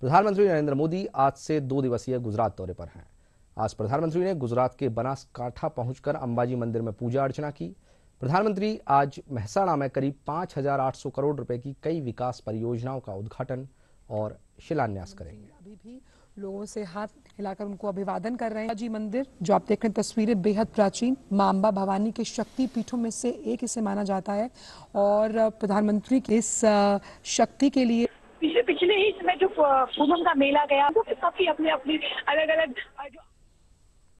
प्रधानमंत्री नरेंद्र मोदी आज से 2 दिवसीय गुजरात दौरे पर हैं। आज प्रधानमंत्री ने गुजरात के बनासकांठा पहुंचकर अंबाजी मंदिर में पूजा अर्चना की। प्रधानमंत्री आज महसाणा में करीब 5,800 करोड़ रुपए की कई विकास परियोजनाओं का उद्घाटन और शिलान्यास करेंगे। अभी भी लोगों से हाथ हिलाकर उनको अभिवादन कर रहे हैं। अंबाजी मंदिर जो आप देख रहे हैं तस्वीरें बेहद प्राचीन मां अंबा भवानी के शक्ति पीठों में से एक इसे माना जाता है और प्रधानमंत्री की इस शक्ति के लिए पिछले ही समय जो पूनम का मेला गया तो काफी अपने अपने अलग अलग